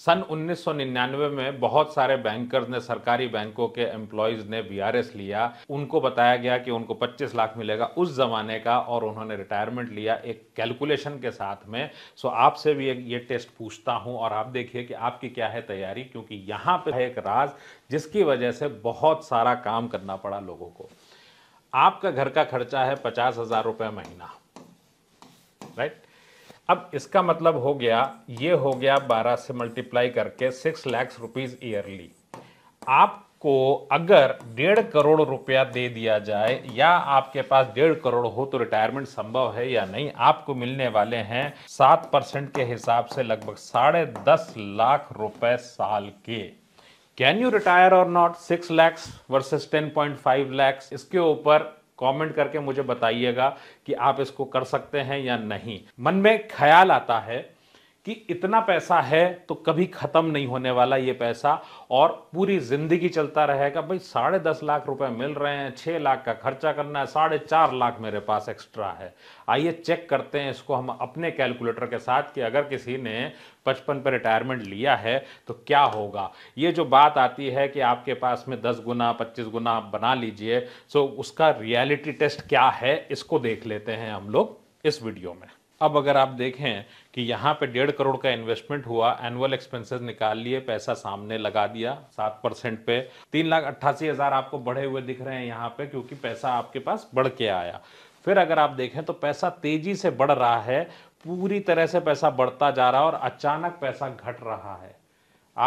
सन 1999 में बहुत सारे बैंकर्स ने, सरकारी बैंकों के एम्प्लॉयज ने बीआरएस लिया। उनको बताया गया कि उनको 25 लाख मिलेगा उस जमाने का, और उन्होंने रिटायरमेंट लिया एक कैलकुलेशन के साथ में। सो आपसे भी ये टेस्ट पूछता हूं और आप देखिए कि आपकी क्या है तैयारी, क्योंकि यहाँ पे है एक राज जिसकी वजह से बहुत सारा काम करना पड़ा लोगों को। आपका घर का खर्चा है 50,000 रुपये महीना, राइट। अब इसका मतलब हो गया, ये हो गया 12 से मल्टीप्लाई करके 6 लाख रुपीज़ ईयरली। आपको अगर 1.5 करोड़ रुपया दे दिया जाए या आपके पास 1.5 करोड़ हो तो रिटायरमेंट संभव है या नहीं? आपको मिलने वाले हैं 7% के हिसाब से लगभग 10.5 लाख रुपए साल के। Can you retire or not? 6 lakhs versus 10.5 lakhs, इसके ऊपर कमेंट करके मुझे बताइएगा कि आप इसको कर सकते हैं या नहीं। मन में ख्याल आता है कि इतना पैसा है तो कभी ख़त्म नहीं होने वाला ये पैसा और पूरी ज़िंदगी चलता रहेगा। भाई 10.5 लाख रुपए मिल रहे हैं, 6 लाख का खर्चा करना है, 4.5 लाख मेरे पास एक्स्ट्रा है। आइए चेक करते हैं इसको हम अपने कैलकुलेटर के साथ कि अगर किसी ने 55 पर रिटायरमेंट लिया है तो क्या होगा। ये जो बात आती है कि आपके पास में 10 गुना 25 गुना आप बना लीजिए, सो उसका रियलिटी टेस्ट क्या है इसको देख लेते हैं हम लोग इस वीडियो में। अब अगर आप देखें कि यहाँ पे 1.5 करोड़ का इन्वेस्टमेंट हुआ, एनुअल एक्सपेंसेस निकाल लिए, पैसा सामने लगा दिया 7% पे, 3,88,000 आपको बढ़े हुए दिख रहे हैं यहाँ पे, क्योंकि पैसा आपके पास बढ़ के आया। फिर अगर आप देखें तो पैसा तेजी से बढ़ रहा है, पूरी तरह से पैसा बढ़ता जा रहा है और अचानक पैसा घट रहा है।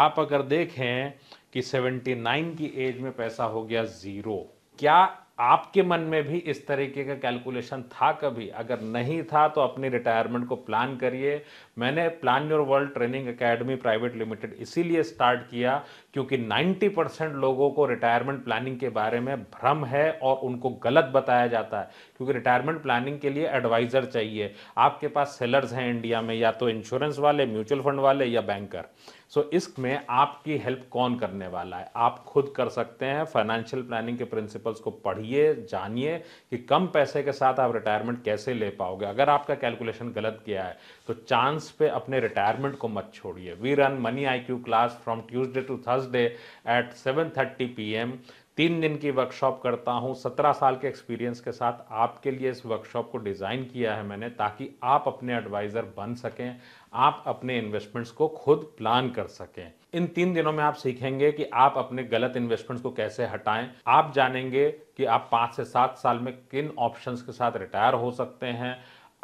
आप अगर देखें कि 79 की एज में पैसा हो गया 0। क्या आपके मन में भी इस तरीके का कैलकुलेशन था कभी? अगर नहीं था तो अपनी रिटायरमेंट को प्लान करिए। मैंने plan your world training academy private limited इसीलिए स्टार्ट किया क्योंकि 90% लोगों को रिटायरमेंट प्लानिंग के बारे में भ्रम है और उनको गलत बताया जाता है, क्योंकि रिटायरमेंट प्लानिंग के लिए एडवाइज़र चाहिए। आपके पास सेलर्स हैं इंडिया में, या तो इंश्योरेंस वाले, म्यूचुअल फंड वाले या बैंकर। सो इसमें आपकी हेल्प कौन करने वाला है? आप खुद कर सकते हैं। फाइनेंशियल प्लानिंग के प्रिंसिपल्स को पढ़िए, जानिए कि कम पैसे के साथ आप रिटायरमेंट कैसे ले पाओगे। अगर आपका कैलकुलेशन गलत गया है तो चांस पे अपने रिटायरमेंट को मत छोड़िए। We run money IQ class from Tuesday to Thursday at 7:30 PM। 3 दिन की वर्कशॉप करता हूँ। 17 साल के एक्सपीरियंस के साथ आपके लिए इस वर्कशॉप को डिज़ाइन किया है मैंने, ताकि आप अपने एडवाइज़र बन सकें, आप अपने इन्वेस्टमेंट्स को खुद प्लान कर सकें। इन 3 दिनों में आप सीखेंगे कि आप अपने गलत इन्वेस्टमेंट्स को कैसे हटाएं। आप जानेंगे कि आप 5 से 7 साल में किन ऑप्शंस के साथ रिटायर हो सकते हैं,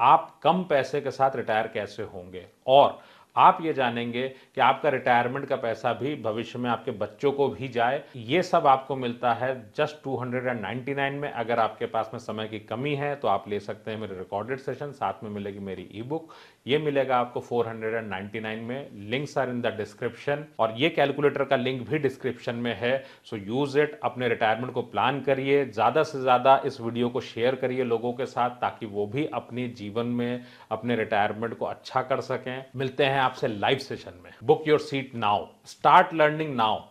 आप कम पैसे के साथ रिटायर कैसे होंगे, और आप ये जानेंगे कि आपका रिटायरमेंट का पैसा भी भविष्य में आपके बच्चों को भी जाए। ये सब आपको मिलता है जस्ट 299 में। अगर आपके पास में समय की कमी है तो आप ले सकते हैं मेरे रिकॉर्डेड सेशन, साथ में मिलेगी मेरी ईबुक। ये मिलेगा आपको 499 में। Links are in the description, और ये कैलकुलेटर का लिंक भी डिस्क्रिप्शन में है। सो यूज़ इट, अपने रिटायरमेंट को प्लान करिए। ज़्यादा से ज़्यादा इस वीडियो को शेयर करिए लोगों के साथ, ताकि वो भी अपने जीवन में अपने रिटायरमेंट को अच्छा कर सकें। मिलते हैं आपसे लाइव सेशन में। Book your seat now, start learning now.